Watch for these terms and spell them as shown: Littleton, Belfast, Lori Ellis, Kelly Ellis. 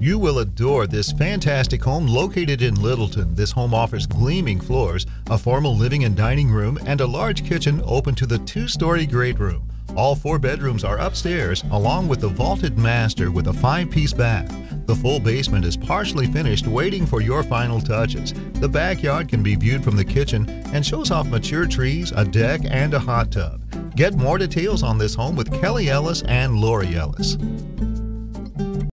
You will adore this fantastic home located in Littleton. This home offers gleaming floors, a formal living and dining room, and a large kitchen open to the two-story great room. All four bedrooms are upstairs, along with the vaulted master with a five-piece bath. The full basement is partially finished, waiting for your final touches. The backyard can be viewed from the kitchen and shows off mature trees, a deck, and a hot tub. Get more details on this home with Kelly Ellis and Lori Ellis.